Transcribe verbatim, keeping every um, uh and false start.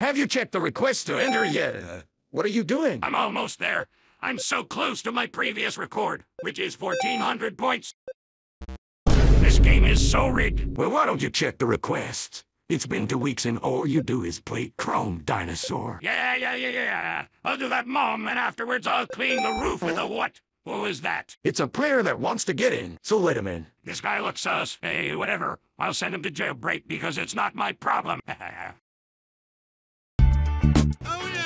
Have you checked the request to enter yet? Uh, what are you doing? I'm almost there. I'm so close to my previous record, which is fourteen hundred points. This game is so rigged. Well, why don't you check the request? It's been two weeks and all you do is play Chrome Dinosaur. Yeah, yeah, yeah, yeah. I'll do that, Mom, and afterwards I'll clean the roof with a what? Who is that? It's a player that wants to get in, so let him in. This guy looks sus. Hey, whatever. I'll send him to Jailbreak because it's not my problem. Oh, yeah.